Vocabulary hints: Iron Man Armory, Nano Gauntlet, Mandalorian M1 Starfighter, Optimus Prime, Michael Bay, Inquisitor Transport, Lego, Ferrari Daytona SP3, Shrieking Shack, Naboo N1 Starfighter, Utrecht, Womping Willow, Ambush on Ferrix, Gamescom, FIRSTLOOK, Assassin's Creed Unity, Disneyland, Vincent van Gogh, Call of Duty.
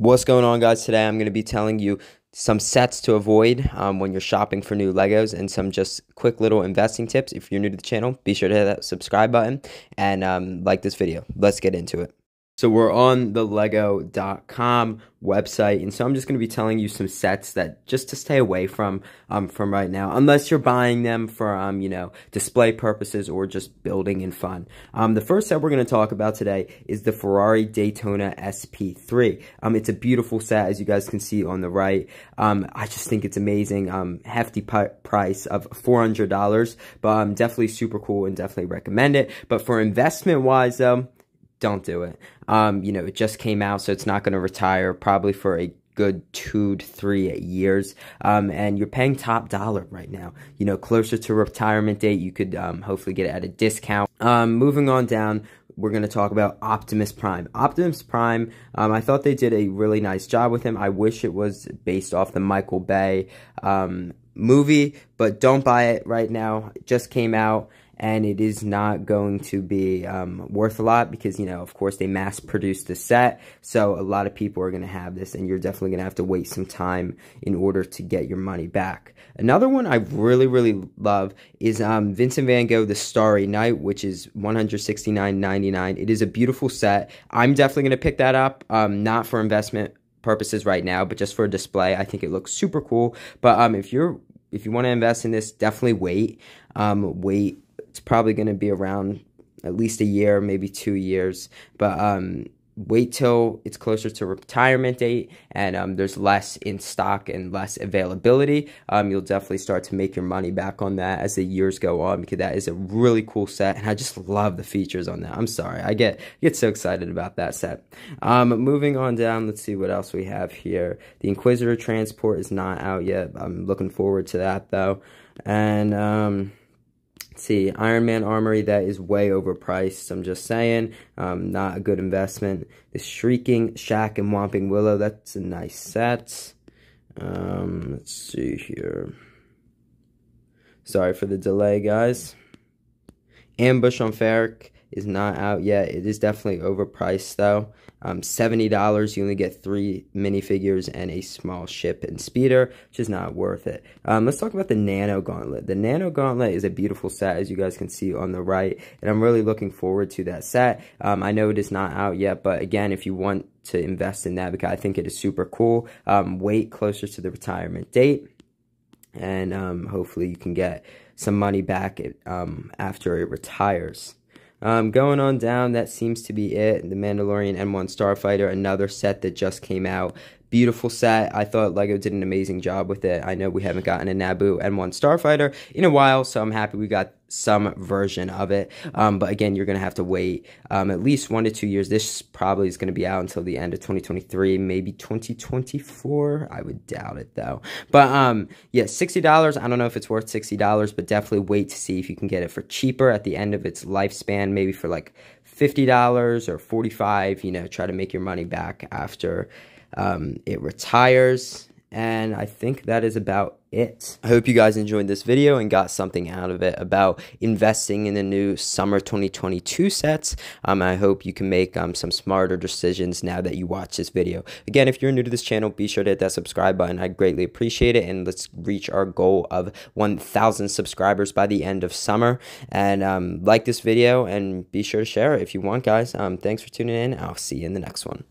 What's going on, guys? Today I'm going to be telling you some sets to avoid when you're shopping for new Legos, and some just quick little investing tips. If you're new to the channel, be sure to hit that subscribe button and like this video. Let's get into it. So we're on the lego.com website, and so I'm just going to be telling you some sets that just to stay away from right now, unless you're buying them for you know, display purposes or just building and fun. The first set we're going to talk about today is the Ferrari Daytona SP3. It's a beautiful set, as you guys can see on the right. I just think it's amazing. Hefty price of $400, but definitely super cool and definitely recommend it. But for investment wise though, don't do it. You know, it just came out, so it's not going to retire probably for a good 2 to 3 years. And you're paying top dollar right now. You know, closer to retirement date, you could hopefully get it at a discount. Moving on down, we're going to talk about Optimus Prime. Optimus Prime, I thought they did a really nice job with him. I wish it was based off the Michael Bay movie, but don't buy it right now. It just came out, and it is not going to be worth a lot because, you know, of course, they mass-produced the set. So a lot of people are going to have this, and you're definitely going to have to wait some time in order to get your money back. Another one I really, really love is Vincent van Gogh, The Starry Night, which is $169.99. It is a beautiful set. I'm definitely going to pick that up, not for investment purposes right now, but just for a display. I think it looks super cool. But if you want to invest in this, definitely wait. It's probably going to be around at least a year, maybe 2 years, but wait till it's closer to retirement date and there's less in stock and less availability. You'll definitely start to make your money back on that as the years go on, because that is a really cool set, and I just love the features on that. I'm sorry, I get so excited about that set. Moving on down, let's see what else we have here. The Inquisitor Transport is not out yet. I'm looking forward to that though. And see, Iron Man Armory, that is way overpriced, I'm just saying. Not a good investment. The Shrieking Shack and Womping Willow, that's a nice set. Let's see here. Sorry for the delay, guys. Ambush on Ferrix is not out yet. It is definitely overpriced though. $70, you only get 3 minifigures and a small ship and speeder, which is not worth it. Let's talk about the Nano Gauntlet. The Nano Gauntlet is a beautiful set, as you guys can see on the right, and I'm really looking forward to that set. I know it is not out yet, but again, if you want to invest in that, because I think it is super cool, wait closer to the retirement date, and hopefully you can get some money back after it retires. Going on down, that seems to be it. The Mandalorian M1 Starfighter, another set that just came out. Beautiful set. I thought Lego did an amazing job with it. I know we haven't gotten a Naboo N1 Starfighter in a while, so I'm happy we got some version of it. But again, you're going to have to wait at least 1 to 2 years. This probably is going to be out until the end of 2023, maybe 2024. I would doubt it though. But yeah, $60. I don't know if it's worth $60, but definitely wait to see if you can get it for cheaper at the end of its lifespan, maybe for like $50 or $45. You know, try to make your money back after it retires. And I think that is about it. I hope you guys enjoyed this video and got something out of it about investing in the new summer 2022 sets. I hope you can make some smarter decisions now that you watch this video. Again, if you're new to this channel, be sure to hit that subscribe button. I greatly appreciate it, and let's reach our goal of 1,000 subscribers by the end of summer. And like this video and be sure to share it if you want, guys. Thanks for tuning in. I'll see you in the next one.